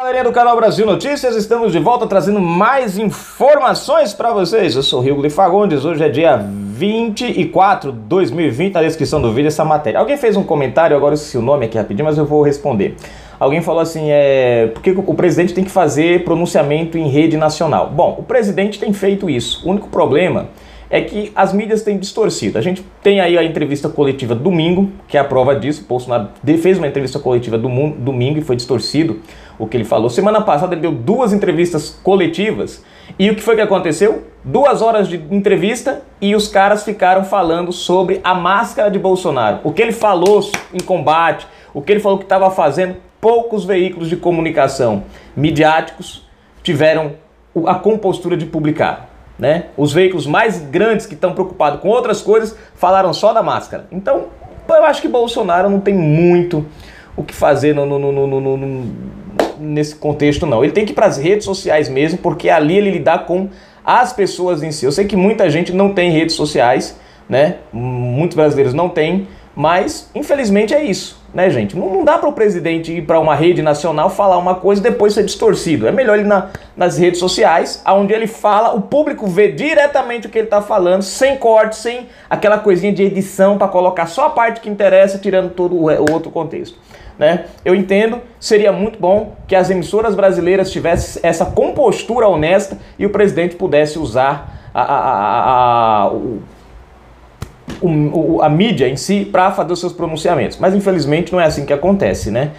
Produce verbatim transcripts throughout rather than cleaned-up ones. Galerinha do canal Brasil Notícias, estamos de volta trazendo mais informações para vocês. Eu sou o Hugo de Fagundes, hoje é dia vinte e quatro de dois mil e vinte, na descrição do vídeo essa matéria. Alguém fez um comentário, agora eu esqueci o nome aqui rapidinho, mas eu vou responder. Alguém falou assim, é, por que o presidente tem que fazer pronunciamento em rede nacional? Bom, o presidente tem feito isso, o único problema é que as mídias têm distorcido. A gente tem aí a entrevista coletiva domingo, que é a prova disso. O Bolsonaro fez uma entrevista coletiva do mundo, domingo e foi distorcido o que ele falou. Semana passada ele deu duas entrevistas coletivas e o que foi que aconteceu? Duas horas de entrevista e os caras ficaram falando sobre a máscara de Bolsonaro. O que ele falou em combate, o que ele falou que estava fazendo, poucos veículos de comunicação midiáticos tiveram a compostura de publicar. Né? Os veículos mais grandes que estão preocupados com outras coisas falaram só da máscara. Então, eu acho que Bolsonaro não tem muito o que fazer no, no, no, no, no, nesse contexto, não. Ele tem que ir para as redes sociais mesmo, porque ali ele lidar com as pessoas em si. Eu sei que muita gente não tem redes sociais, né? Muitos brasileiros não têm, mas infelizmente é isso, né, gente? Não, não dá para o presidente ir para uma rede nacional falar uma coisa e depois ser distorcido. É melhor ele na, nas redes sociais, onde ele fala, o público vê diretamente o que ele está falando, sem corte, sem aquela coisinha de edição para colocar só a parte que interessa, tirando todo o, o outro contexto, né? Eu entendo, seria muito bom que as emissoras brasileiras tivessem essa compostura honesta e o presidente pudesse usar a... a, a, a, a o, a mídia em si para fazer os seus pronunciamentos, mas infelizmente não é assim que acontece, né?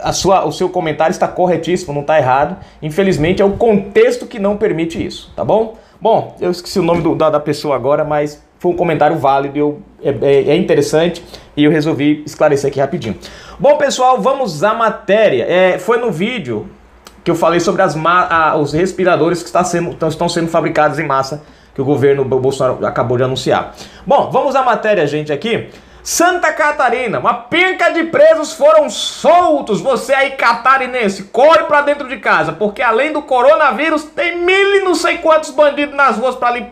A sua, o seu comentário está corretíssimo, não está errado, infelizmente é o contexto que não permite isso, tá bom? Bom, eu esqueci o nome do, da, da pessoa agora, mas foi um comentário válido, eu, é, é interessante e eu resolvi esclarecer aqui rapidinho. Bom pessoal, vamos à matéria, é, foi no vídeo que eu falei sobre as a, os respiradores que está sendo, estão sendo fabricados em massa que o governo Bolsonaro acabou de anunciar. Bom, vamos à matéria, gente, aqui. Santa Catarina, uma penca de presos foram soltos. Você aí, catarinense, corre pra dentro de casa, porque além do coronavírus, tem mil e não sei quantos bandidos nas ruas pra ali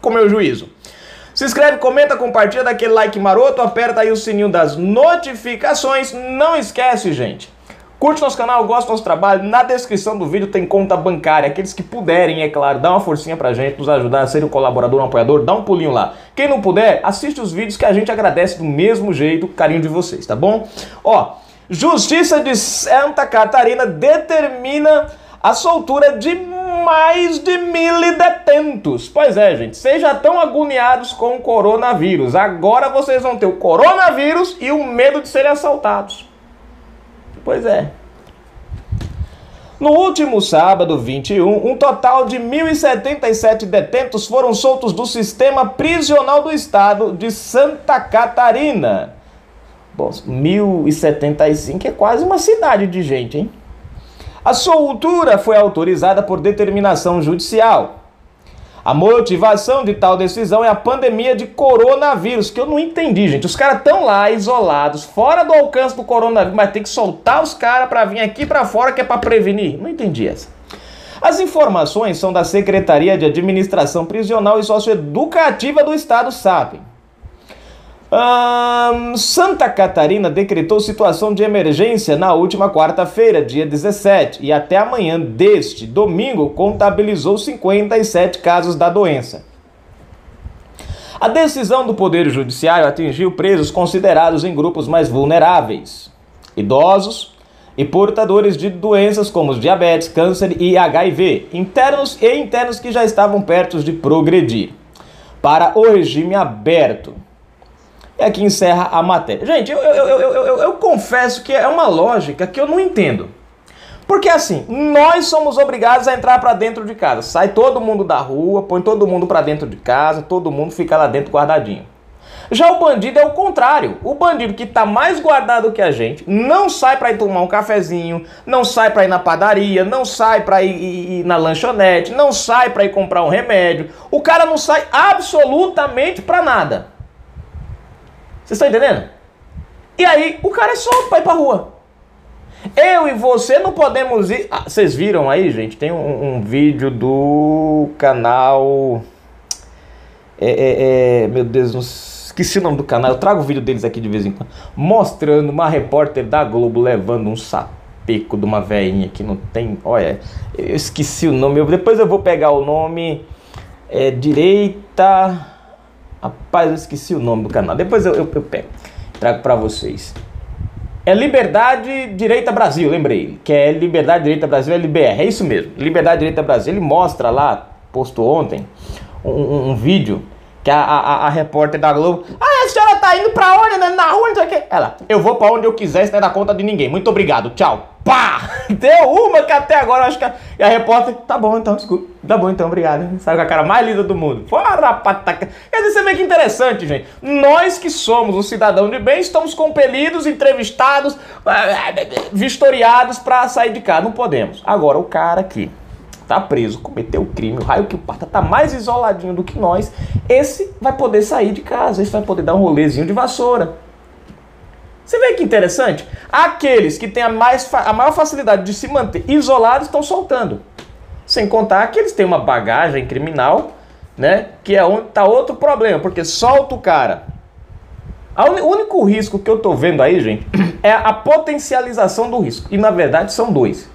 comer o juízo. Se inscreve, comenta, compartilha, dá aquele like maroto, aperta aí o sininho das notificações. Não esquece, gente. Curte nosso canal, gosta do nosso trabalho, na descrição do vídeo tem conta bancária, aqueles que puderem, é claro, dá uma forcinha pra gente, nos ajudar a ser um colaborador, um apoiador, dá um pulinho lá. Quem não puder, assiste os vídeos que a gente agradece do mesmo jeito, o carinho de vocês, tá bom? Ó, Justiça de Santa Catarina determina a soltura de mais de mil detentos. Pois é, gente, vocês já estão agoniados com o coronavírus, agora vocês vão ter o coronavírus e o medo de serem assaltados. Pois é. No último sábado, vinte e um, um total de mil e setenta e sete detentos foram soltos do sistema prisional do estado de Santa Catarina. Bom, mil e setenta e cinco é quase uma cidade de gente, hein? A soltura foi autorizada por determinação judicial. A motivação de tal decisão é a pandemia de coronavírus, que eu não entendi, gente. Os caras estão lá isolados, fora do alcance do coronavírus, mas tem que soltar os caras para vir aqui para fora, que é para prevenir. Não entendi essa. As informações são da Secretaria de Administração Prisional e Socioeducativa do Estado, SAPEM. Hum, Santa Catarina decretou situação de emergência na última quarta-feira, dia dezessete, e até amanhã deste domingo contabilizou cinquenta e sete casos da doença. A decisão do Poder Judiciário atingiu presos considerados em grupos mais vulneráveis, idosos e portadores de doenças como diabetes, câncer e H I V, internos e internos que já estavam perto de progredir para o regime aberto. É que encerra a matéria. Gente, eu, eu, eu, eu, eu, eu confesso que é uma lógica que eu não entendo. Porque assim, nós somos obrigados a entrar pra dentro de casa. Sai todo mundo da rua, põe todo mundo pra dentro de casa, todo mundo fica lá dentro guardadinho. Já o bandido é o contrário. O bandido que tá mais guardado que a gente não sai pra ir tomar um cafezinho, não sai pra ir na padaria, não sai pra ir, ir, ir na lanchonete, não sai pra ir comprar um remédio. O cara não sai absolutamente pra nada. Vocês estão entendendo? E aí, o cara é solto pra ir pra rua. Eu e você não podemos ir... Ah, vocês viram aí, gente? Tem um, um vídeo do canal... É, é, é... Meu Deus, não... esqueci o nome do canal. Eu trago o vídeo deles aqui de vez em quando. Mostrando uma repórter da Globo levando um sapo. peco de uma velhinha que não tem... Olha, eu esqueci o nome. Eu, depois eu vou pegar o nome. É Direita... Rapaz, eu esqueci o nome do canal. Depois eu, eu, eu pego. Trago pra vocês. É Liberdade Direita Brasil, lembrei. Que é Liberdade Direita Brasil, L B R. É isso mesmo. Liberdade Direita Brasil. Ele mostra lá, postou ontem, um, um, um vídeo que a, a, a repórter da Globo... Ah, a senhora tá indo pra onde? Na rua, não sei o quê. Ela, eu vou pra onde eu quiser, isso não é da conta de ninguém. Muito obrigado, tchau. Pá! Deu uma que até agora eu acho que a, a repórter... Tá bom então, desculpa. Tá bom então, obrigado. Saiu com a cara mais linda do mundo. Fora, pataca. Quer dizer, você vê que interessante, gente. Nós que somos um cidadão de bem, estamos compelidos, entrevistados, vistoriados pra sair de cá. Não podemos. Agora, o cara aqui... tá preso, cometeu crime, o raio que o parta, tá mais isoladinho do que nós, esse vai poder sair de casa, esse vai poder dar um rolezinho de vassoura. Você vê que interessante? Aqueles que têm a, mais a maior facilidade de se manter isolados estão soltando. Sem contar que eles têm uma bagagem criminal, né, que é onde tá outro problema, porque solta o cara. O único risco que eu tô vendo aí, gente, é a potencialização do risco. E na verdade são dois.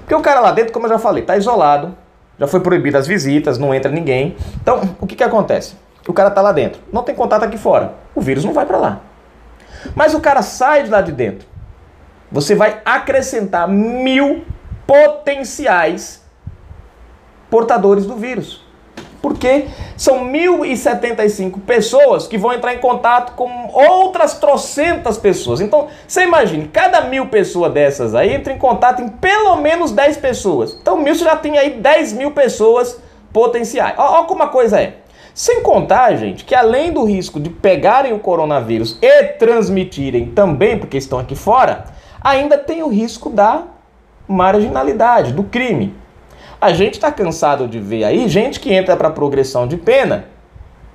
Porque o cara lá dentro, como eu já falei, tá isolado, já foi proibidas as visitas, não entra ninguém. Então, o que que acontece? O cara tá lá dentro, não tem contato aqui fora, o vírus não vai para lá. Mas o cara sai de lá de dentro, você vai acrescentar mil potenciais portadores do vírus. Porque são mil e setenta e cinco pessoas que vão entrar em contato com outras trocentas pessoas. Então, você imagina, cada mil pessoas dessas aí entra em contato em pelo menos dez pessoas. Então, mil, você já tem aí dez mil pessoas potenciais. Olha como a coisa é. Sem contar, gente, que além do risco de pegarem o coronavírus e transmitirem também, porque estão aqui fora, ainda tem o risco da marginalidade, do crime. A gente está cansado de ver aí gente que entra para progressão de pena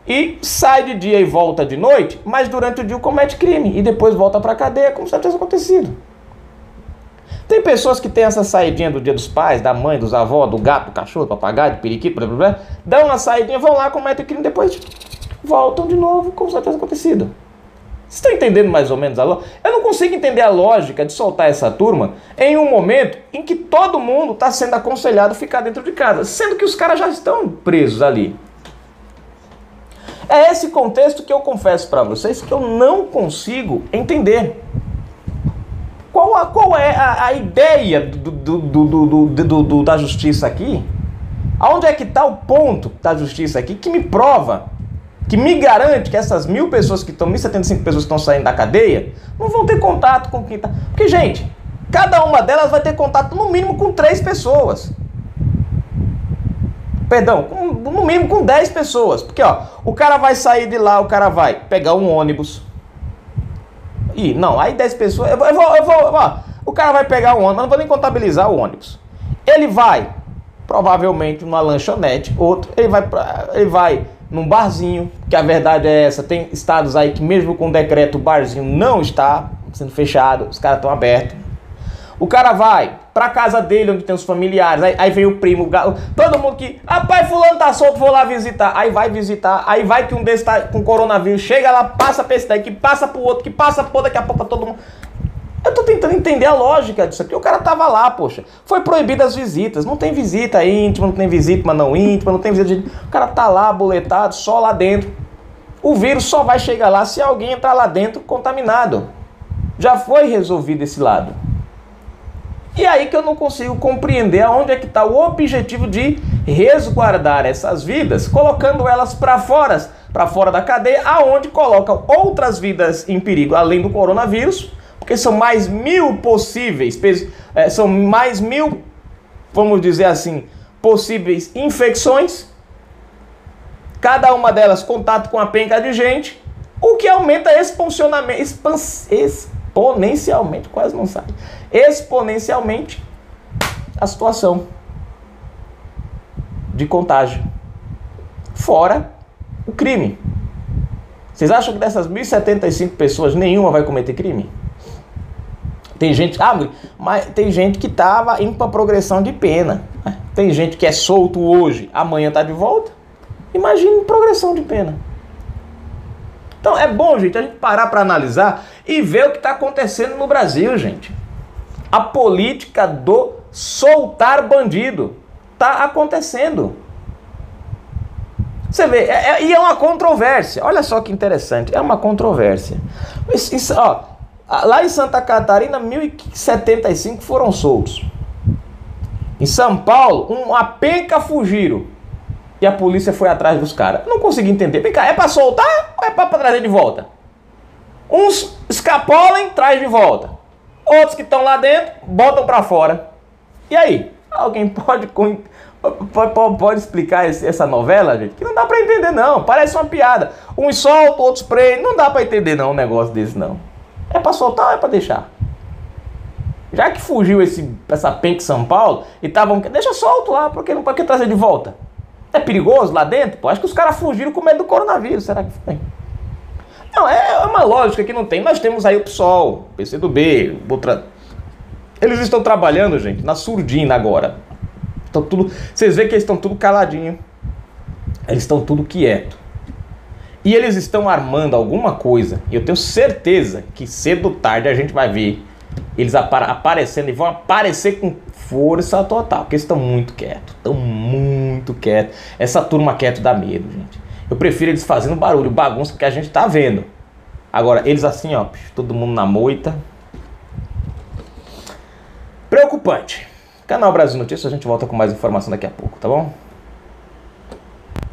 e sai de dia e volta de noite, mas durante o dia comete crime e depois volta para a cadeia, como se não tivesse acontecido. Tem pessoas que têm essa saidinha do dia dos pais, da mãe, dos avós, do gato, do cachorro, do papagaio, do periquito, blá, blá, blá, dão uma saidinha, vão lá, cometem crime, depois voltam de novo, como se não tivesse acontecido. Vocês estão entendendo mais ou menos a lógica? Eu não consigo entender a lógica de soltar essa turma em um momento em que todo mundo está sendo aconselhado a ficar dentro de casa, sendo que os caras já estão presos ali. É esse contexto que eu confesso para vocês que eu não consigo entender. Qual, a, qual é a, a ideia do, do, do, do, do, do, da justiça aqui? Aonde é que está o ponto da justiça aqui que me prova... que me garante que essas mil pessoas que estão, mil e setenta e cinco pessoas que estão saindo da cadeia, não vão ter contato com quem está... Porque, gente, cada uma delas vai ter contato no mínimo com três pessoas. Perdão, com, no mínimo com dez pessoas. Porque, ó, o cara vai sair de lá, o cara vai pegar um ônibus. Ih, não, aí dez pessoas... Eu vou, eu vou, eu vou ó, o cara vai pegar um ônibus, mas não vou nem contabilizar o ônibus. Ele vai, provavelmente, numa lanchonete, outro, ele vai... Ele vai num barzinho, que a verdade é essa, tem estados aí que mesmo com decreto o barzinho não está sendo fechado, os caras estão abertos. O cara vai pra casa dele, onde tem os familiares, aí, aí vem o primo, o galo, todo mundo que, rapaz, fulano tá solto, vou lá visitar, aí vai visitar, aí vai que um desses tá com coronavírus, chega lá, passa pra esse daí, que passa pro outro, que passa pro outro, daqui a pouco tá todo mundo... Eu tô tentando entender a lógica disso aqui. O cara tava lá, poxa. Foi proibida as visitas. Não tem visita íntima, não tem visita, mas não íntima, não tem visita... De... O cara tá lá, boletado, só lá dentro. O vírus só vai chegar lá se alguém entrar lá dentro contaminado. Já foi resolvido esse lado. E aí que eu não consigo compreender aonde é que tá o objetivo de resguardar essas vidas, colocando elas pra fora, pra fora da cadeia, aonde colocam outras vidas em perigo, além do coronavírus... Porque são mais mil possíveis, são mais mil, vamos dizer assim, possíveis infecções. Cada uma delas contato com a penca de gente, o que aumenta exponencialmente, quase não sai, exponencialmente a situação de contágio. Fora o crime. Vocês acham que dessas mil e setenta e cinco pessoas nenhuma vai cometer crime? Tem gente, ah, mas tem gente que estava indo para progressão de pena. Tem gente que é solto hoje, amanhã está de volta. Imagina progressão de pena. Então é bom, gente, a gente parar para analisar e ver o que está acontecendo no Brasil, gente. a política do soltar bandido. Está acontecendo. Você vê, é, é, e é uma controvérsia. Olha só que interessante, é uma controvérsia. Isso, isso, ó, lá em Santa Catarina, mil e setenta e cinco foram soltos. Em São Paulo, uma penca fugiram. E a polícia foi atrás dos caras. Não consegui entender. Vem cá, é pra soltar ou é pra trazer de volta? Uns escapolem, traz de volta. Outros que estão lá dentro, botam pra fora. E aí? Alguém pode, pode, pode explicar essa novela, gente? Que não dá pra entender, não. Parece uma piada. Uns soltam, outros prendem. Não dá pra entender, não, um negócio desse, não. É pra soltar ou é pra deixar? Já que fugiu esse, essa penca de São Paulo e estavam... Deixa solto lá, porque não pode trazer de volta. É perigoso lá dentro? Pô, acho que os caras fugiram com medo do coronavírus. Será que foi? Não, é uma lógica que não tem. Nós temos aí o PSOL, PCdoB, outra... Eles estão trabalhando, gente, na surdina agora. Estão tudo... Vocês veem que eles estão tudo caladinho. Eles estão tudo quieto. E eles estão armando alguma coisa. E eu tenho certeza que cedo ou tarde a gente vai ver eles apar aparecendo e vão aparecer com força total, porque eles estão muito quietos, estão muito quietos. Essa turma quieto dá medo, gente. Eu prefiro eles fazendo barulho, bagunça que a gente tá vendo. Agora, eles assim, ó, todo mundo na moita. Preocupante. Canal Brasil Notícias, a gente volta com mais informação daqui a pouco, tá bom?